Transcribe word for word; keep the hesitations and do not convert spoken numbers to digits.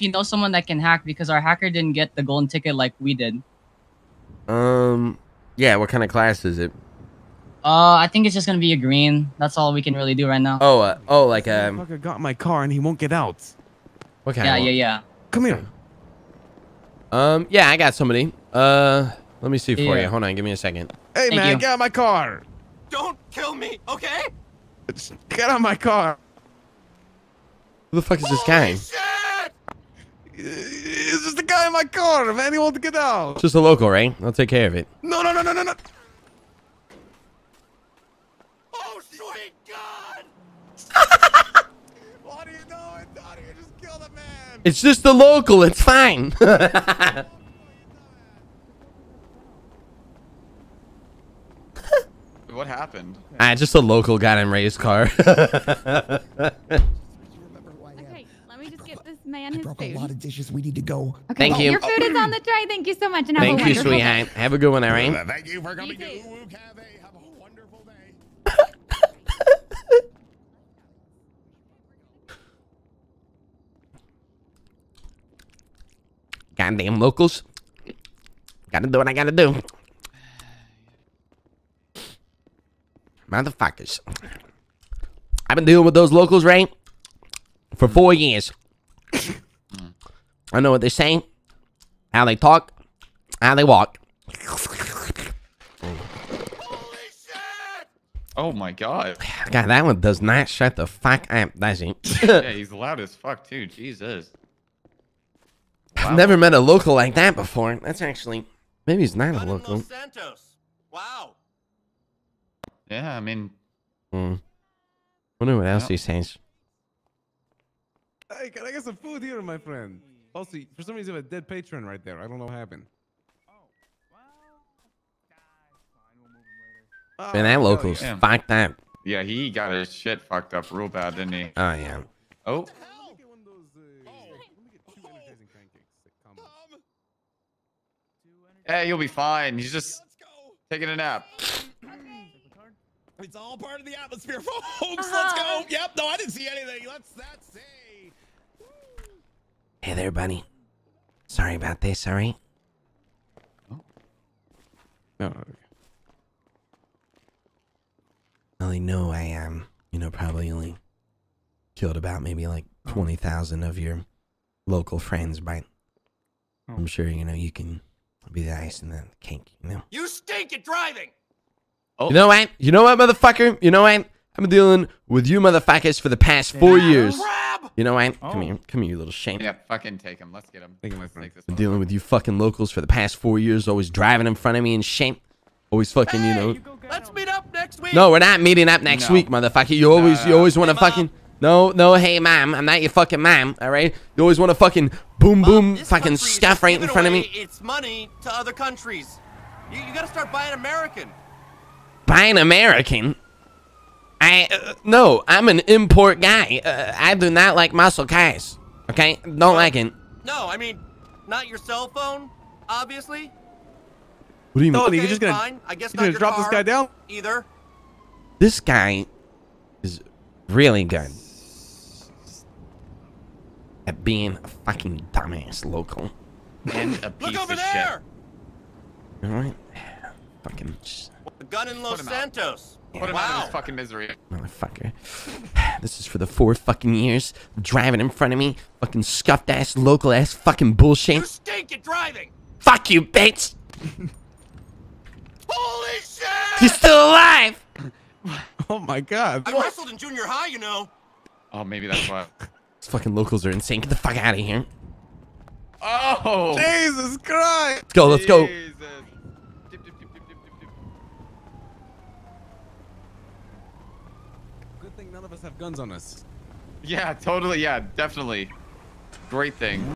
if you know someone that can hack, because our hacker didn't get the golden ticket like we did. Um, yeah, what kind of class is it? Uh, I think it's just gonna be a green. That's all we can really do right now. Oh, uh, oh, like um. This motherfucker got my car and he won't get out. What kind? Yeah, of yeah, yeah. Come here. Um, yeah, I got somebody. Uh, let me see for yeah. you. Hold on, give me a second. Hey, Thank man, you. Get out of my car. Don't kill me, okay? Just get out of my car. Who the fuck is this guy? Shit! It's just the guy in my car, man. He wants to get out. It's just a local, right? I'll take care of it. No, no, no, no, no, no. Oh, sweet God! What are you doing? How do you just kill the man? It's just the local. It's fine. What happened? Ah, just a local got in Ray's car. Man, I broke food. a lot of dishes. We need to go. Okay. Thank oh, you. Your food is on the tray. Thank you so much. And have Thank a you, sweetheart. Day. Have a good one, Irene. Uh, thank you for coming to Uwu Cafe. Have a wonderful day. Goddamn locals. Gotta do what I gotta do. Motherfuckers. I've been dealing with those locals, right? For four years. I know what they're saying, how they talk, how they walk. Holy shit! Oh my god. God, that one does not shut the fuck up, does he? Yeah, he's loud as fuck too, Jesus. Wow. I've never met a local like that before. That's actually, maybe he's not a local. Wow. Yeah, I mean. Hmm. Wonder what else yeah. he says. Hey, can I get some food here, my friend? Also, for some reason, you have a dead patron right there. I don't know what happened. Oh, well, we'll move him later. Man, that local's yeah. fucked up. Yeah, he got his shit fucked up real bad, didn't he? Oh, yeah. Oh. Hey, you'll be fine. He's just taking a nap. It's all part of the atmosphere, folks. Uh-huh. Let's go. Yep, no, I didn't see anything. Let's, that's it. Hey there, buddy. Sorry about this, alright? Oh. No, okay. Well, you know, I, um, you know, probably only killed about maybe like oh. twenty thousand of your local friends, but oh. I'm sure, you know, you can be the ice and the cake, you know? You stink at driving! Oh. You know what? You know what, motherfucker? You know what? I've been dealing with you motherfuckers for the past four yeah. years. Grab! You know what? Oh. Come here. Come here, you little shame. Yeah, fucking take him. Let's get him. Take him. Let's take this I've been dealing with you fucking locals for the past four years, always driving in front of me and shame. Always fucking, hey, you know. You let's him. meet up next week. No, we're not meeting up next no. week, motherfucker. You always, you always want to hey, fucking... Mom. No, no, hey, mom. I'm not your fucking mom, all right? You always want to fucking boom, mom, boom, fucking stuff right in front of me. It's money to other countries. You, you got to start buying American. Buying American? I, uh, no, I'm an import guy. Uh, I do not like muscle cars. Okay? Don't no, like it. No, I mean, not your cell phone, obviously. What do you mean? No, okay, you're just gonna, fine. I guess you're not gonna your drop car this guy down? Either. This guy is really good at being a fucking dumbass local. And a piece Look over of there! shit. Alright. Fucking. A gun in Los Santos. Put him out of his fucking misery. Motherfucker. This is for the four fucking years. Driving in front of me. Fucking scuffed ass, local ass, fucking bullshit. You stink at driving! Fuck you, bitch! Holy shit! He's still alive! Oh my god. I wrestled in junior high, you know. Oh, maybe that's why. These fucking locals are insane. Get the fuck out of here. Oh! Jesus Christ! Let's go, let's go. Jesus. None of us have guns on us. Yeah, totally. Yeah, definitely. Great thing.